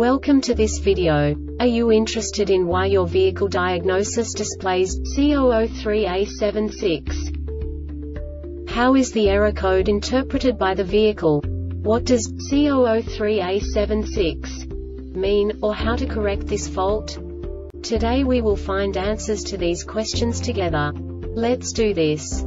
Welcome to this video. Are you interested in why your vehicle diagnosis displays C003A-76? How is the error code interpreted by the vehicle? What does C003A-76 mean, or how to correct this fault? Today we will find answers to these questions together. Let's do this.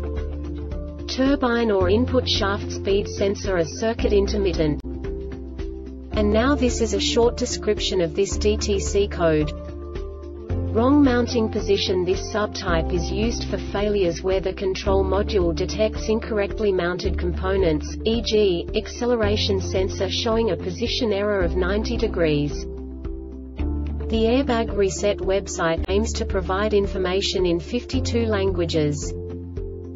turbine or input shaft speed sensor or circuit intermittent. And now this is a short description of this DTC code. Wrong mounting position. This subtype is used for failures where the control module detects incorrectly mounted components, e.g., acceleration sensor showing a position error of 90 degrees. The Airbag Reset website aims to provide information in 52 languages.